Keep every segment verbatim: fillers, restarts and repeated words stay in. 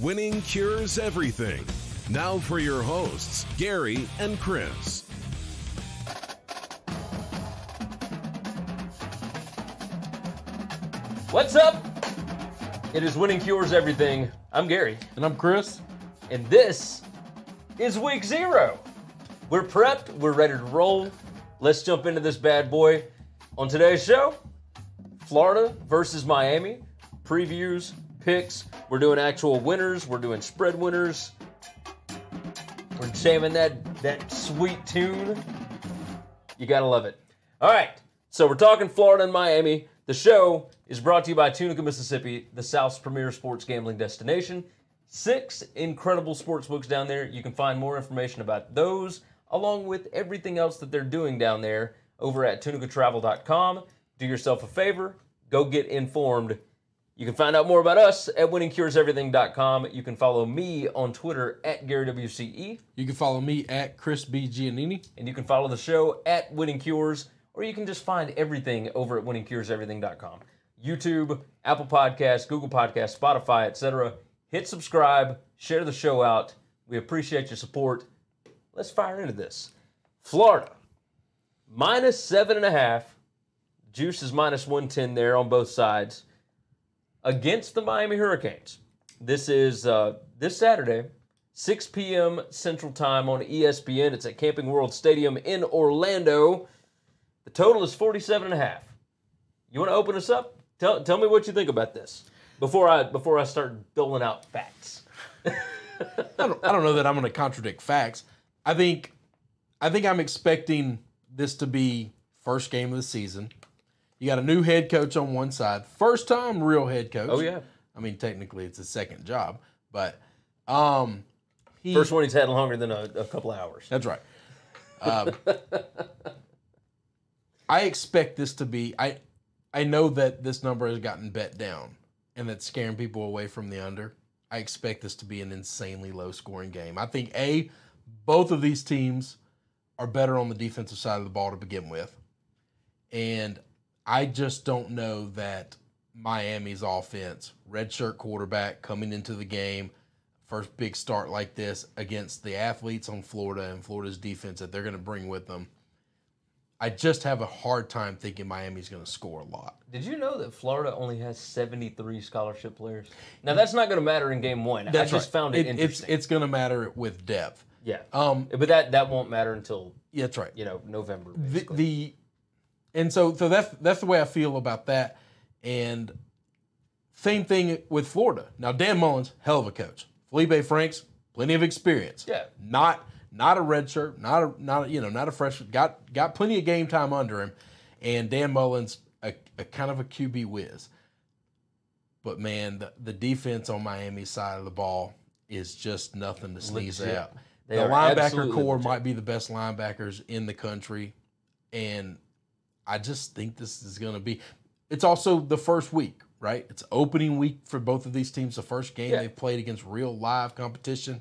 Winning Cures Everything. Now for your hosts, Gary and Chris. What's up? It is Winning Cures Everything. I'm Gary. And I'm Chris. And this is week zero. We're prepped. We're ready to roll. Let's jump into this bad boy. On today's show, Florida versus Miami. Previews, picks. We're doing actual winners. We're doing spread winners. We're jamming that, that sweet tune. You gotta love it. All right, so we're talking Florida and Miami. The show is brought to you by Tunica, Mississippi, the South's premier sports gambling destination. Six incredible sports books down there. You can find more information about those, along with everything else that they're doing down there, over at tunica travel dot com. Do yourself a favor. Go get informed. You can find out more about us at winning cures everything dot com. You can follow me on Twitter at Gary W C E. You can follow me at Chris B. Giannini. And you can follow the show at Winning Cures, or you can just find everything over at winning cures everything dot com. YouTube, Apple Podcasts, Google Podcasts, Spotify, et cetera. Hit subscribe. Share the show out. We appreciate your support. Let's fire into this. Florida. Minus seven and a half. Juice is minus one ten there on both sides. Against the Miami Hurricanes. This is uh, this Saturday, six p.m. Central Time on E S P N. It's at Camping World Stadium in Orlando. The total is forty-seven and a half. You want to open us up? Tell, tell me what you think about this before I before I start doling out facts. I, don't, I don't know that I'm going to contradict facts. I think I think I'm expecting this to be first game of the season. You got a new head coach on one side. First time real head coach. Oh, yeah. I mean, technically it's his second job, but um, he, first one he's had longer than a, a couple of hours. That's right. Uh, I expect this to be, I, I know that this number has gotten bet down and that's scaring people away from the under. I expect this to be an insanely low scoring game. I think, A, both of these teams are better on the defensive side of the ball to begin with. And I just don't know that Miami's offense, redshirt quarterback coming into the game, first big start like this against the athletes on Florida and Florida's defense that they're going to bring with them. I just have a hard time thinking Miami's going to score a lot. Did you know that Florida only has seventy-three scholarship players? Now, that's not going to matter in game one. That's I just right. found it, it interesting. It's, it's going to matter with depth. Yeah, um, but that, that won't matter until yeah, that's right. You know, November. The, the and so so that's that's the way I feel about that. And same thing with Florida. Now Dan Mullen's hell of a coach. Felipe Franks, plenty of experience. Yeah, not not a redshirt, not a not a, you know not a freshman. Got got plenty of game time under him. And Dan Mullen's a, a kind of a Q B whiz. But man, the, the defense on Miami's side of the ball is just nothing to sneeze at. They the linebacker core legit. Might be the best linebackers in the country, and I just think this is going to be. It's also the first week, right? It's opening week for both of these teams. The first game yeah. they've played against real live competition.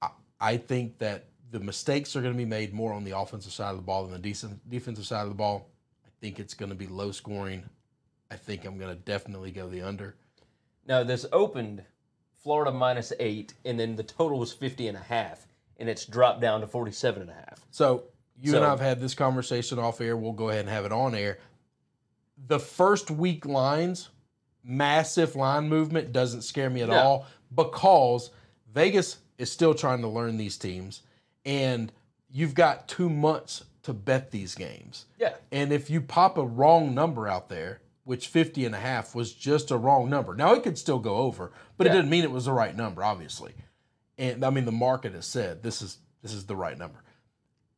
I, I think that the mistakes are going to be made more on the offensive side of the ball than the decent defensive side of the ball. I think it's going to be low scoring. I think I'm going to definitely go the under. Now this opened Florida minus eight, and then the total was fifty and a half. And it's dropped down to forty-seven and a half. So you so, and I have had this conversation off air. We'll go ahead and have it on air. The first week lines, massive line movement doesn't scare me at no. all because Vegas is still trying to learn these teams. And you've got two months to bet these games. Yeah. And if you pop a wrong number out there, which fifty and a half was just a wrong number. Now, it could still go over, but yeah. it didn't mean it was the right number, obviously. And I mean, the market has said this is this is the right number.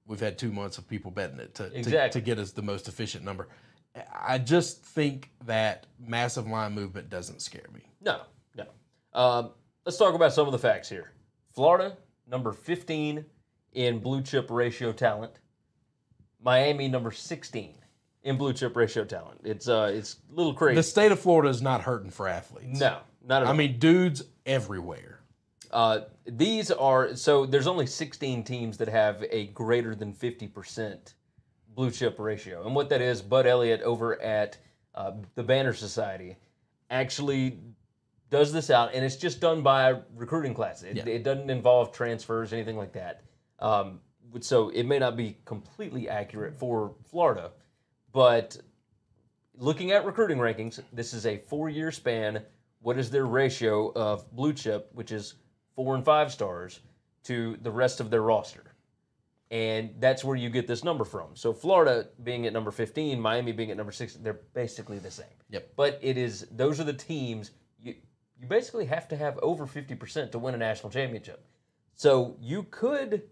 We've had two months of people betting it to, exactly. to, to get us the most efficient number. I just think that massive line movement doesn't scare me. No, no. Um, let's talk about some of the facts here. Florida, number fifteen in blue chip ratio talent. Miami, number sixteen in blue chip ratio talent. It's uh, it's a little crazy. The state of Florida is not hurting for athletes. No, not at all. I mean, dudes everywhere. Uh, these are, so there's only sixteen teams that have a greater than fifty percent blue chip ratio. And what that is, Bud Elliott over at uh, the Banner Society actually does this out, and it's just done by a recruiting class. It, yeah. it doesn't involve transfers, anything like that. Um, so it may not be completely accurate for Florida, but looking at recruiting rankings, this is a four-year span. What is their ratio of blue chip, which is four and five stars, to the rest of their roster? And that's where you get this number from. So Florida being at number fifteen, Miami being at number six, they're basically the same. Yep. But it is those are the teams you you basically have to have over fifty percent to win a national championship. So you could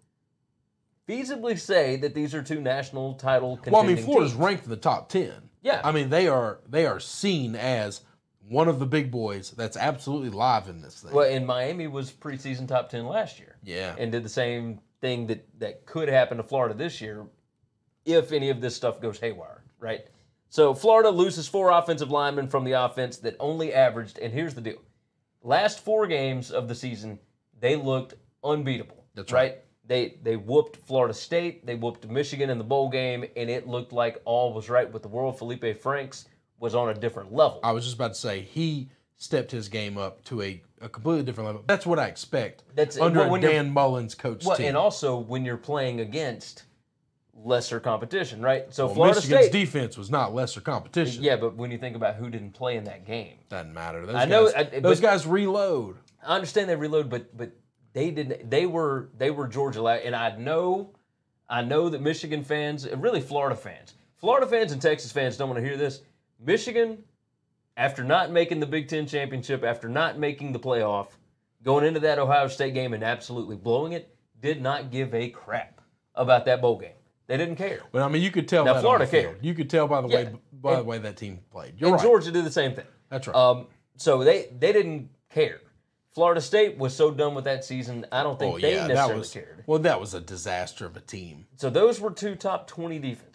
feasibly say that these are two national title contending Well, I mean, Florida's teams. ranked in the top ten. Yeah. I mean, they are they are seen as one of the big boys that's absolutely live in this thing. Well, and Miami was preseason top ten last year. Yeah. And did the same thing that, that could happen to Florida this year if any of this stuff goes haywire, right? So Florida loses four offensive linemen from the offense that only averaged, and here's the deal, last four games of the season, they looked unbeatable. That's right. right? They they whooped Florida State, they whooped Michigan in the bowl game, and it looked like all was right with the world. Felipe Franks was on a different level. I was just about to say, he stepped his game up to a, a completely different level. That's what I expect That's, under well, Dan Mullen's coach well, team. And also when you're playing against lesser competition, right? So well, Florida Michigan's State, defense was not lesser competition. Yeah, but when you think about who didn't play in that game. Doesn't matter. Those I guys, know, I, those but, guys reload. I understand they reload, but but they didn't. They were they were Georgia, and I know, I know that Michigan fans, and really Florida fans, Florida fans and Texas fans don't want to hear this. Michigan, after not making the Big Ten championship, after not making the playoff, going into that Ohio State game and absolutely blowing it, did not give a crap about that bowl game. They didn't care. Well, I mean, you could tell now, that Florida cared. You could tell by the yeah. way by and, the way that team played. You're and right. Georgia did the same thing. That's right. Um, so they they didn't care. Florida State was so done with that season, I don't think oh, they yeah, necessarily that was, cared. Well, that was a disaster of a team. So those were two top twenty defenses.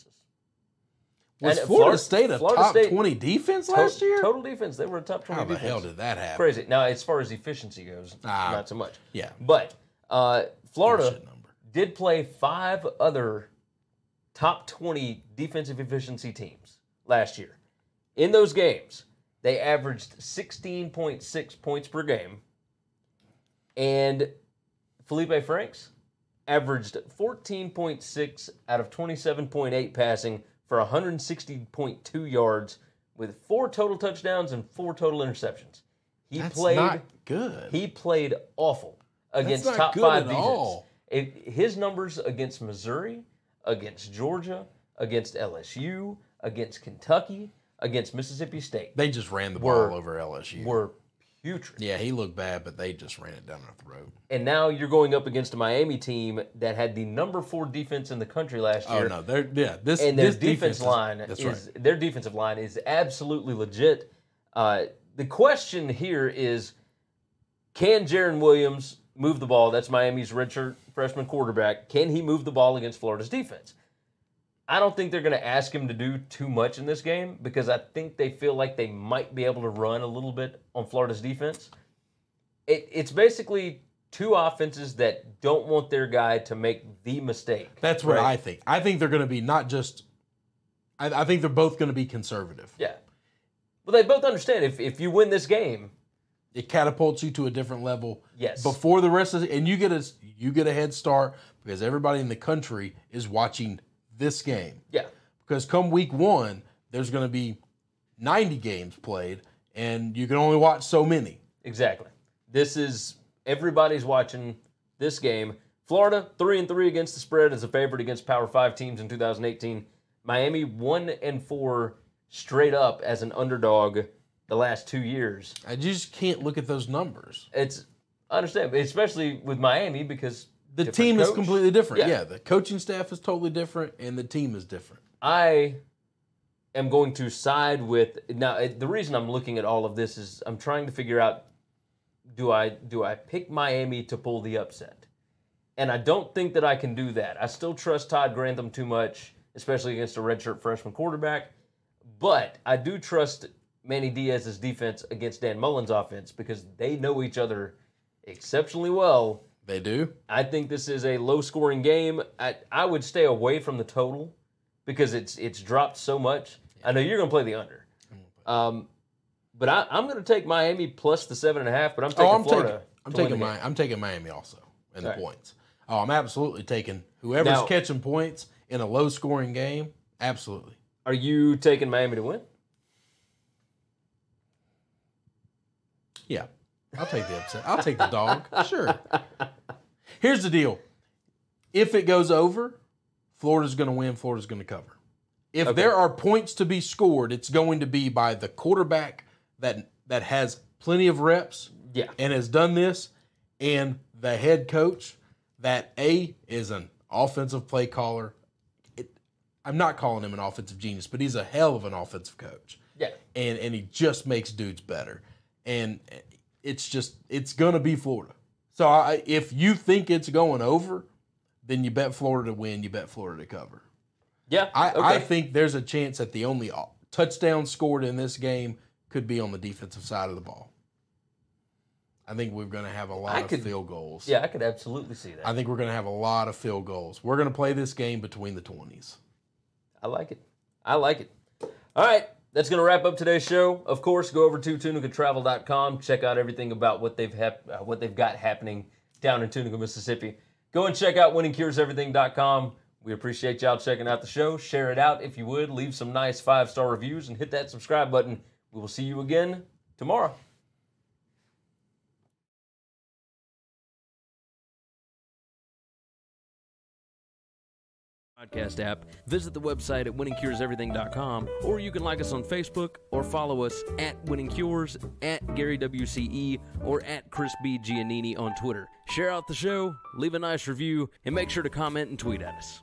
Was Florida, Florida State a Florida top State, twenty defense last to, year? Total defense. They were a top twenty How defense. How the hell did that happen? Crazy. Now, as far as efficiency goes, uh, not so much. Yeah. But uh, Florida did play five other top twenty defensive efficiency teams last year. In those games, they averaged sixteen point six points per game. And Felipe Franks averaged fourteen point six out of twenty-seven point eight passing for one hundred sixty point two yards with four total touchdowns and four total interceptions. He That's played not good. He played awful against That's not top good five at defense. All. It, his numbers against Missouri, against Georgia, against L S U, against Kentucky, against Mississippi State. They just ran the were, ball over L S U. Were putrid. Yeah, he looked bad, but they just ran it down their throat. And now you're going up against a Miami team that had the number four defense in the country last year. Oh no, they're yeah, this and their this defense, defense line is, is right. their defensive line is absolutely legit. Uh, the question here is, can Jaron Williams move the ball? That's Miami's redshirt freshman quarterback. Can he move the ball against Florida's defense? I don't think they're going to ask him to do too much in this game because I think they feel like they might be able to run a little bit on Florida's defense. It, it's basically two offenses that don't want their guy to make the mistake. That's what right? I think. I think they're going to be not just – I think they're both going to be conservative. Yeah. Well, they both understand if, if you win this game – it catapults you to a different level. Yes. Before the rest of the – and you get a, you get a head start because everybody in the country is watching – this game. Yeah. Because come week one, there's going to be ninety games played, and you can only watch so many. Exactly. This is, everybody's watching this game. Florida, three and three against the spread, is a favorite against Power Five teams in two thousand eighteen. Miami, one and four straight up as an underdog the last two years. I just can't look at those numbers. It's, I understand, especially with Miami because the different team coach. Is completely different. Yeah. yeah, the coaching staff is totally different, and the team is different. I am going to side with now. The reason I'm looking at all of this is I'm trying to figure out: do I do I pick Miami to pull the upset? And I don't think that I can do that. I still trust Todd Grantham too much, especially against a redshirt freshman quarterback. But I do trust Manny Diaz's defense against Dan Mullen's offense because they know each other exceptionally well. They do. I think this is a low-scoring game. I, I would stay away from the total because it's it's dropped so much. Yeah. I know you're going to play the under. Um, But I, I'm going to take Miami plus the seven and a half. But I'm taking oh, I'm Florida. Taking, I'm taking Miami. I'm taking Miami also in okay. the points. Oh, I'm absolutely taking whoever's now, catching points in a low-scoring game. Absolutely. Are you taking Miami to win? Yeah, I'll take the upset. I'll take the dog. Sure. Here's the deal: if it goes over, Florida's going to win. Florida's going to cover. If okay. there are points to be scored, it's going to be by the quarterback that that has plenty of reps, yeah. and has done this, and the head coach that A is an offensive play caller. It, I'm not calling him an offensive genius, but he's a hell of an offensive coach. Yeah, and and he just makes dudes better. And it's just, it's going to be Florida. So I, if you think it's going over, then you bet Florida to win, you bet Florida to cover. Yeah. I, okay. I think there's a chance that the only touchdown scored in this game could be on the defensive side of the ball. I think we're going to have a lot I of could, field goals. Yeah, I could absolutely see that. I think we're going to have a lot of field goals. We're going to play this game between the twenties. I like it. I like it. All right. That's going to wrap up today's show. Of course, go over to tunica travel dot com. Check out everything about what they've hap- uh, what they've got happening down in Tunica, Mississippi. Go and check out winning cures everything dot com. We appreciate y'all checking out the show. Share it out if you would. Leave some nice five-star reviews and hit that subscribe button. We will see you again tomorrow. Podcast app, visit the website at winning cures everything dot com, or you can like us on Facebook or follow us at Winning Cures, at Gary W C E, or at Chris B. Giannini on Twitter. Share out the show, leave a nice review, and make sure to comment and tweet at us.